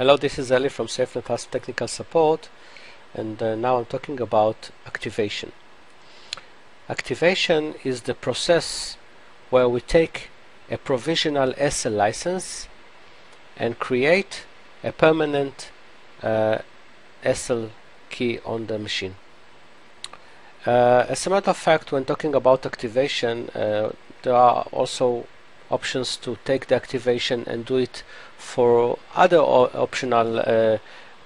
Hello, this is Ali from SafeNet HASP Technical Support, and now I'm talking about activation. Activation is the process where we take a provisional SL license and create a permanent SL key on the machine. As a matter of fact, when talking about activation, there are also options to take the activation and do it for other optional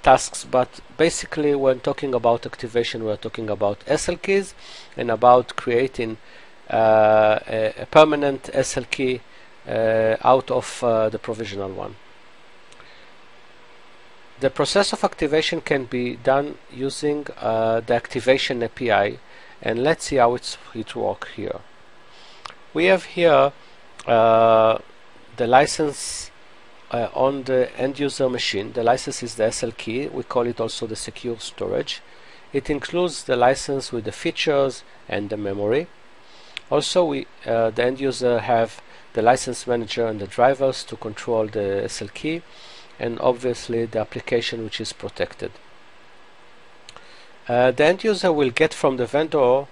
tasks, but basically when talking about activation, we're talking about SL keys and about creating a permanent SL key out of the provisional one. The process of activation can be done using the activation API, and let's see how it works here. We have here the license on the end user machine. The license is the SL key. We call it also the secure storage. It includes the license with the features and the memory. Also, the end user have the license manager and the drivers to control the SL key, and obviously the application which is protected. The end user will get from the vendor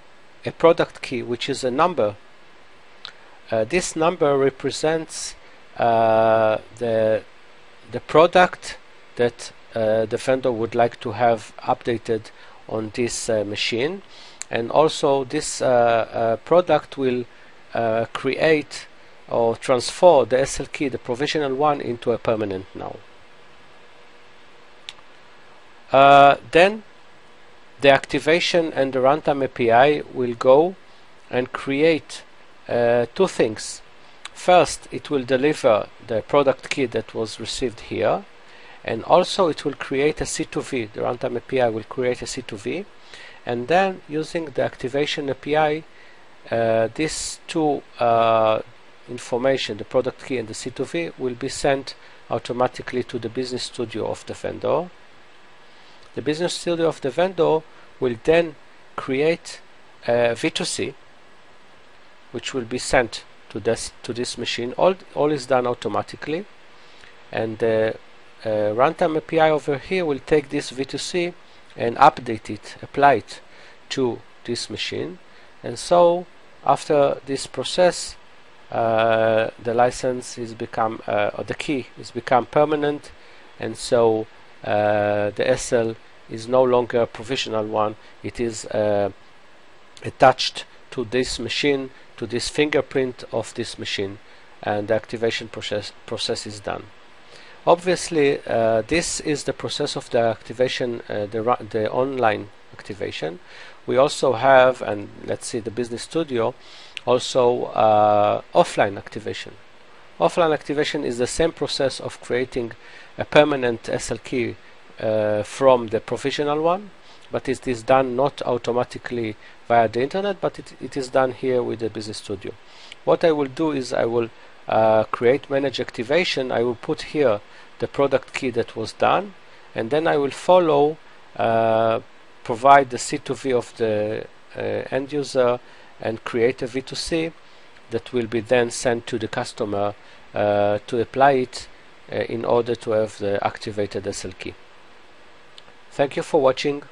a product key, which is a number. This number represents the product that the vendor would like to have updated on this machine, and also this product will create or transfer the SL key, the provisional one, into a permanent now. Then the activation and the runtime API will go and create two things. First, it will deliver the product key that was received here, and also it will create a C2V. The runtime API will create a C2V, and then using the activation API, these two information, the product key and the C2V, will be sent automatically to the Business Studio of the vendor. The Business Studio of the vendor will then create a V2C, which will be sent to this machine. All is done automatically, and the runtime API over here will take this V2C and update it, apply it to this machine, and so after this process, the license is become or the key is become permanent, and so the SL is no longer a provisional one. It is attached to this machine, to this fingerprint of this machine, and the activation process is done. Obviously, this is the process of the activation, the online activation. We also have, and let's see, the Business Studio also offline activation. Offline activation is the same process of creating a permanent SL key from the provisional one, but it is done not automatically via the internet, but it is done here with the Business Studio. What I will do is I will create manage activation. I will put here the product key that was done, and then I will follow, provide the C2V of the end user and create a V2C that will be then sent to the customer to apply it in order to have the activated SL key. Thank you for watching.